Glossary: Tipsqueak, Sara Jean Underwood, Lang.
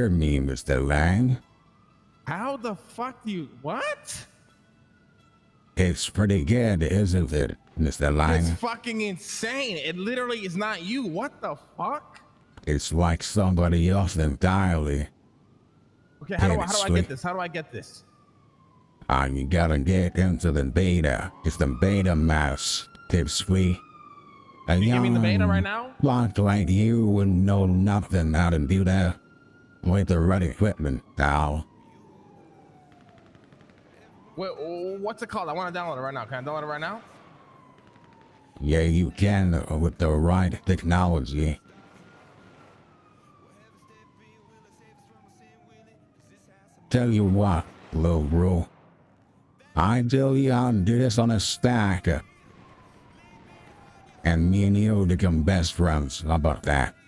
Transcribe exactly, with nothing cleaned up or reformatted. hear me, Mister Lang? How the fuck do you... what? It's pretty good, isn't it, Mister Lang? It's fucking insane. It literally is not you. What the fuck? It's like somebody else entirely. Okay, how do, I, how do I get this? How do I get this? Uh, you gotta get into the beta. It's the beta mouse, Tipsqueak. Can you give me the beta right now? Block like you wouldn't know nothing how to do that with the right equipment, pal. Wait, what's it called? I want to download it right now. Can I download it right now? Yeah, you can with the right technology. Tell you what, little bro. I tell you I'll do this on a stack. And me and you become best friends. How about that?